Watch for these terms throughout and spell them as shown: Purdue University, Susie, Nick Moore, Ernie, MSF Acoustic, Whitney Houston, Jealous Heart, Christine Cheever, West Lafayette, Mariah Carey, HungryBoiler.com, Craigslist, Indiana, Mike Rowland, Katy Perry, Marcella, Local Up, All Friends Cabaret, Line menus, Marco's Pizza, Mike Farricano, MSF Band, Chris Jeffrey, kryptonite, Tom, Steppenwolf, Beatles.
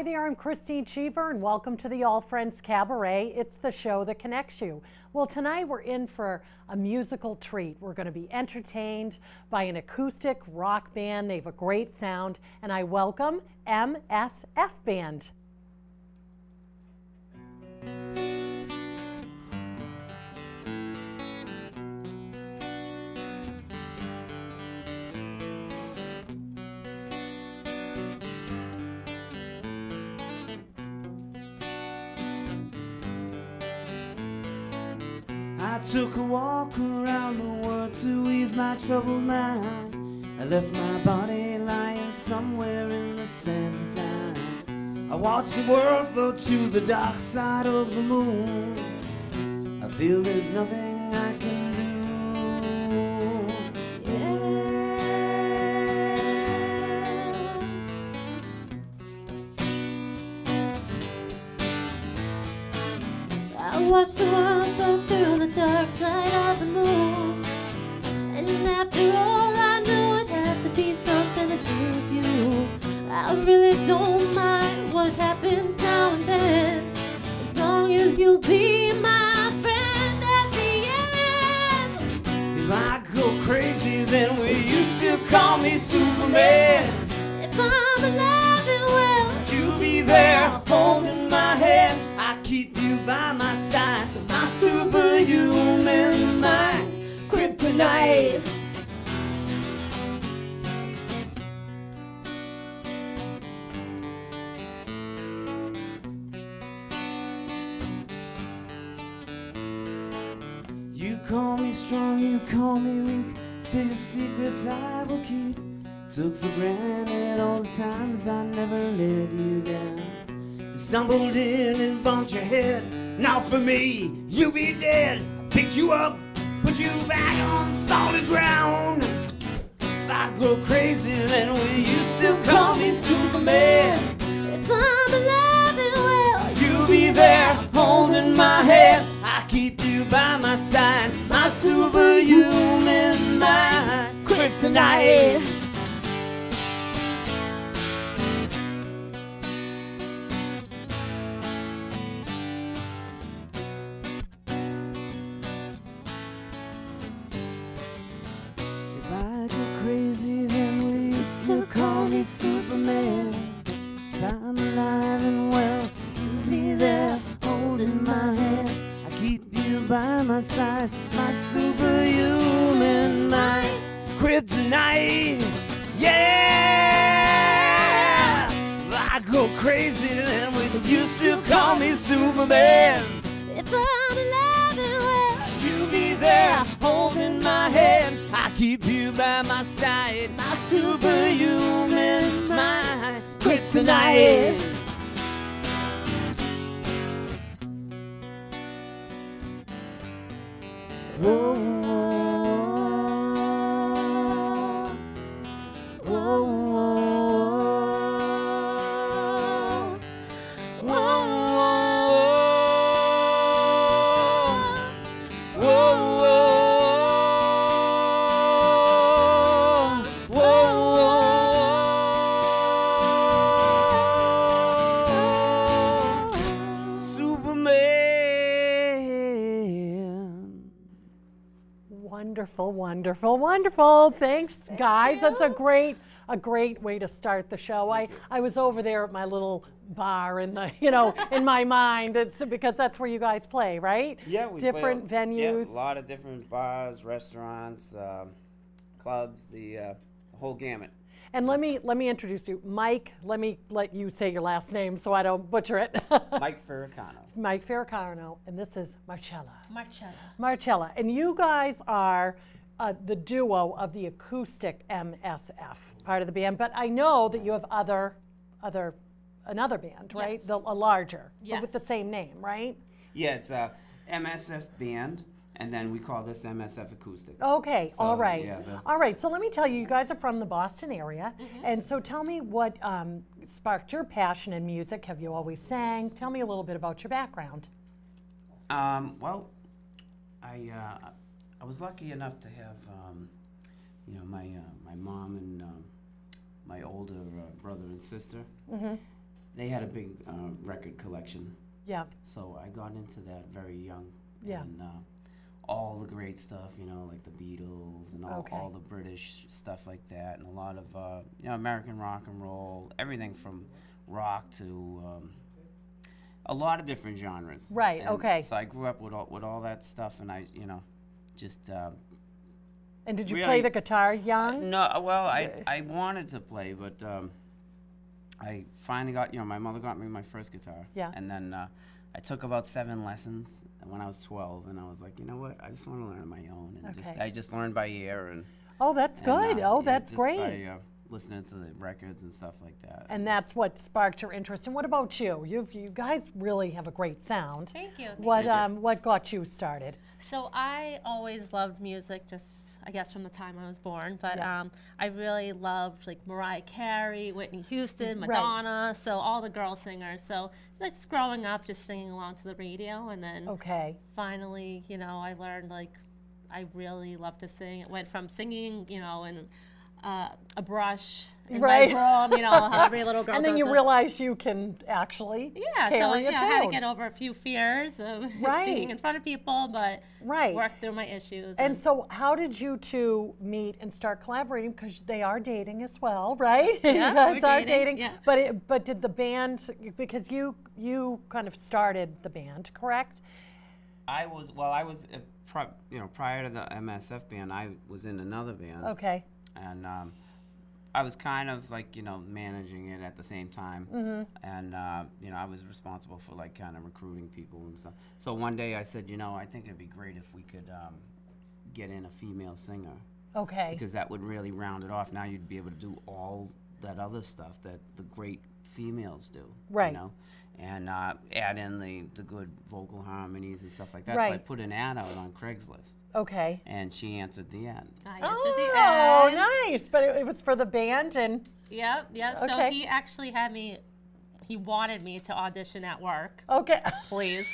Hi there, I'm Christine Cheever and welcome to the All Friends Cabaret. It's the show that connects you. Well, tonight we're in for a musical treat. We're going to be entertained by an acoustic rock band. They have a great sound, and I welcome MSF Band. I took a walk around the world to ease my troubled mind. I left my body lying somewhere in the sands of time. I watched the world float to the dark side of the moon. I feel there's nothing I can do. Yeah. I watched the world float through the dark side of the moon, and after all I knew it had to be something to do with you. I really don't mind what happens now and then, as long as you'll be my friend at the end. If I go crazy, then will you still call me Superman? If I'm alive, then will you be there holding my hand? I keep you by my side, my superhuman mind, kryptonite. You call me strong, you call me weak, still your secrets I will keep. Took for granted all the times I never let you down. You stumbled in and bumped your head. Now for me, you'll be dead. I picked you up, put you back on solid ground. If I grow crazy, then will you still call me Superman? If I'm alive and well, you'll be there holding my hand. I keep you by my side, my superhuman mind, kryptonite. Superman, if I'm alive and well, you'll be there holding my hand. I keep you by my side, my superhuman mind, kryptonite. Yeah, if I go crazy, then will you still call me Superman? If I'm alive and well, you'll be there holding my hand. I keep you by my side, my superhuman mind, kryptonite. Whoa, whoa, whoa, whoa, whoa, whoa. Wonderful, wonderful, wonderful. Thanks, guys. That's a great way to start the show. I was over there at my little bar in the, you know, in my mind. It's because that's where you guys play, right? Yeah, we different play, venues. Yeah, a lot of different bars, restaurants, clubs, the whole gamut. And let me introduce you, Mike. Let you say your last name so I don't butcher it. Mike Farricano. Mike Farricano, and this is Marcella. Marcella. Marcella, and you guys are the duo of the acoustic MSF part of the band. But I know that you have another band, right? Yes. A larger, yes, but with the same name, right? Yeah, it's a MSF Band. And then we call this MSF Acoustic. Okay, so, all right. Yeah, all right, so let me tell you, you guys are from the Boston area, and so tell me what sparked your passion in music. Have you always sang? Tell me a little bit about your background. Well, I was lucky enough to have, you know, my mom and my older brother and sister, they had a big record collection. Yeah. So I got into that very young. Yeah. And all the great stuff, you know, like the Beatles and all the British stuff like that, and a lot of you know, American rock and roll, everything from rock to a lot of different genres. Right. And okay. So I grew up with all that stuff, and I, you know, just. And did you play the guitar young? No. Well, I wanted to play, but I finally got, you know, my mother got me my first guitar. Yeah. And then I took about 7 lessons when I was 12, and I was like, you know what? I just want to learn on my own, and I just learned by ear. And oh, that's good. Oh, that's great. By, listening to the records and stuff like that. And that's what sparked your interest. And what about you? You guys really have a great sound. Thank you. What got you started? So I always loved music, just I guess from the time I was born. But yeah. I really loved like Mariah Carey, Whitney Houston, Madonna. Right. So all the girl singers. So just growing up, just singing along to the radio, and then finally, you know, I learned like I really love to sing. It went from singing, you know, and a brush in my room, you know, every little girl. And then you realize you can actually carry a tune. I had to get over a few fears of being in front of people, but work through my issues. And so how did you two meet and start collaborating? Because they are dating as well, right? Yeah, we're dating. Yeah. But did the band, because you kind of started the band, correct? I was, prior to the MSF band, I was in another band. Okay. And I was kind of like, you know, managing it at the same time. Mm-hmm. And, you know, I was responsible for like kind of recruiting people and stuff. So one day I said, you know, I think it'd be great if we could get in a female singer. Okay. Because that would really round it off. Now you'd be able to do all that other stuff that the great females do. Right. You know? And add in the good vocal harmonies and stuff like that. Right. So I put an ad out on Craigslist. Okay. And she answered the ad. I answered the ad. Oh, nice. But it was for the band and... Yeah, yeah. Okay. So he actually had me... He wanted me to audition at work. Okay. Please.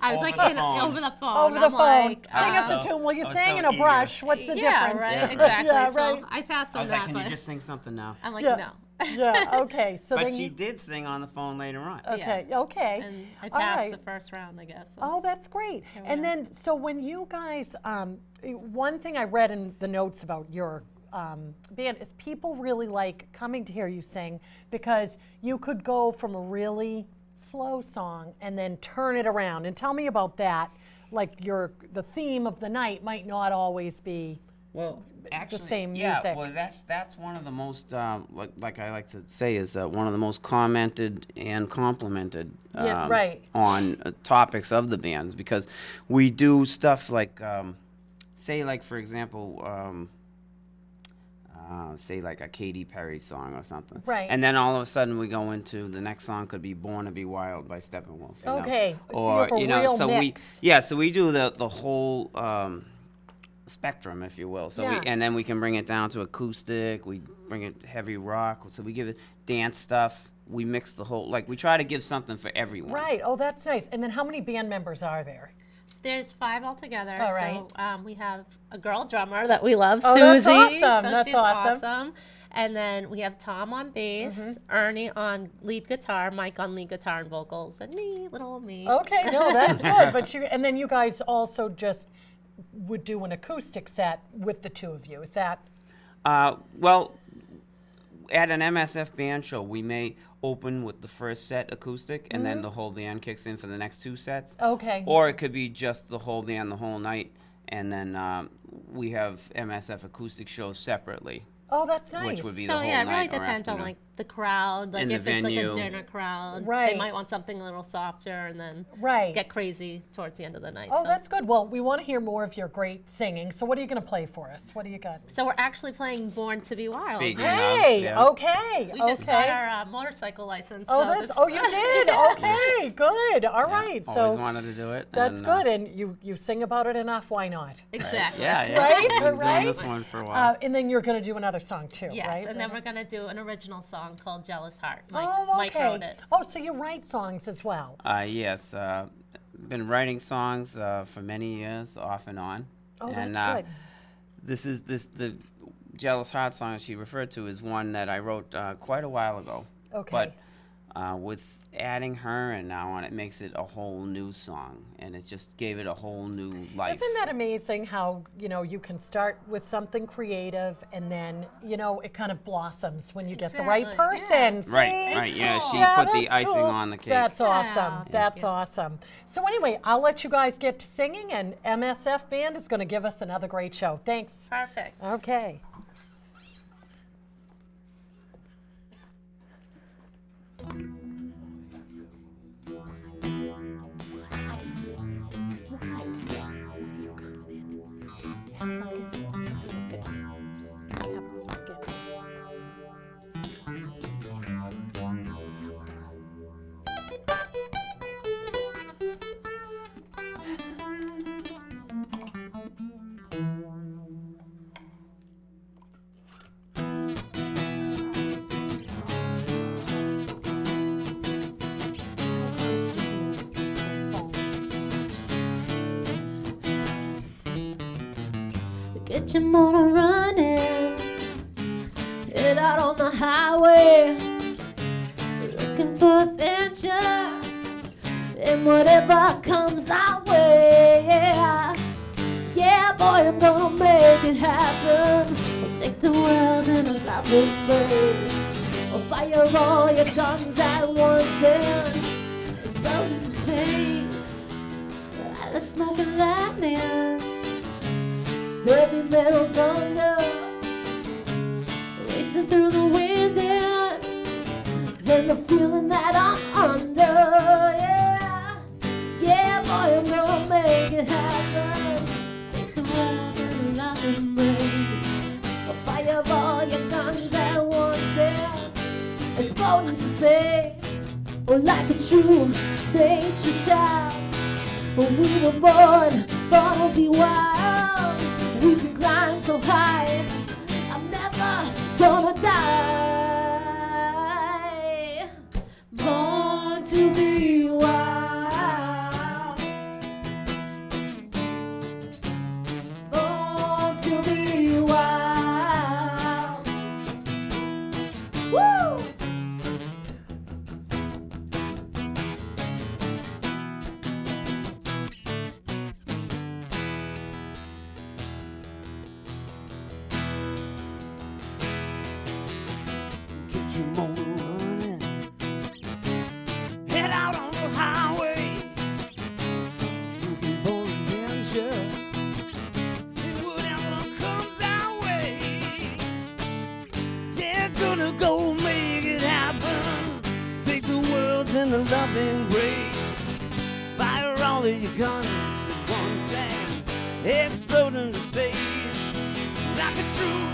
I was over like, over the phone. Over the phone. Like, sing us the tune. Well, you sang in a brush. What's the difference? Yeah, right. Exactly. Yeah, right. So I passed on that. I was like, can you just sing something now? I'm like, no. Yeah, okay. So but she did sing on the phone later on. Okay, yeah. Okay. And I passed the first round, I guess. So. Oh, that's great. And then, so when you guys, one thing I read in the notes about your band is people really like coming to hear you sing because you could go from a really slow song and then turn it around. And tell me about that. Like the theme of the night might not always be... Well, actually, the same music. Well, that's one of the most, like I like to say, is one of the most commented and complimented on topics of the bands, because we do stuff like, say, like, for example, say like a Katy Perry song or something. Right. And then all of a sudden we go into the next song could be Born to Be Wild by Steppenwolf. You know? Or, so you know, real mix. So we do the whole... spectrum, if you will. So we, and then we can bring it down to acoustic, we bring it heavy rock, so we give it dance stuff, we mix the whole, like we try to give something for everyone. Right, oh that's nice. And then how many band members are there? There's 5 altogether. All right. So we have a girl drummer that we love, Susie. That's awesome. So she's awesome. And then we have Tom on bass, Ernie on lead guitar, Mike on lead guitar and vocals, and me, little old me. Okay, no, that's good. But you, and then you guys also just would do an acoustic set with the two of you. Is that? Well, at an MSF band show, we may open with the first set acoustic, and then the whole band kicks in for the next 2 sets. Okay. Or it could be just the whole band the whole night, and then we have MSF acoustic shows separately. Oh, that's nice. Which would be so, the whole night. So, yeah, it really depends on, like, the crowd. Like, if it's, like, a dinner crowd, they might want something a little softer and then get crazy towards the end of the night. Oh, that's good. Well, we want to hear more of your great singing. So, what are you going to play for us? What do you got? So, we're actually playing Born to Be Wild. Speaking of, we just got our motorcycle license. Oh, so you did? Okay, good. All right. So always wanted to do it. That's good. And you sing about it enough. Why not? Exactly. Yeah, yeah. Right? We've been doing this one for a while. And then you're going to do another song too, right? Yes, and then we're going to do an original song called Jealous Heart. Mike wrote it. Oh, so you write songs as well? Yes, been writing songs for many years, off and on. Oh, and, that's good. The Jealous Heart song she referred to is one that I wrote quite a while ago. Okay. But with adding her and now on, it makes it a whole new song, and it just gave it a whole new life. Isn't that amazing how, you know, you can start with something creative and then, you know, it kind of blossoms when you get the right person. Yeah. Right, yeah, she put the icing on the cake. That's awesome, that's awesome. So anyway, I'll let you guys get to singing, and MSF Band is gonna give us another great show. Thanks. Perfect. Okay. Get your motor running, get out on the highway, looking for adventure, and whatever comes our way, yeah, yeah, boy, I'm gonna make it happen. I'll take the world in a lovely place, I'll fire all your guns at once and explode into space, out of smoke and lightning. Heavy metal thunder racing through the wind, and the feeling that I'm under. Yeah, yeah, boy, I'm gonna make it happen. Take the world and love and break. I'll fire all your guns at once and explode into space. Oh, like a true nature child, but we were born to be wild. We can climb so high, I'm never gonna die. Born to be wild, born to be wild. Woo! Guns at once and explode into space like a true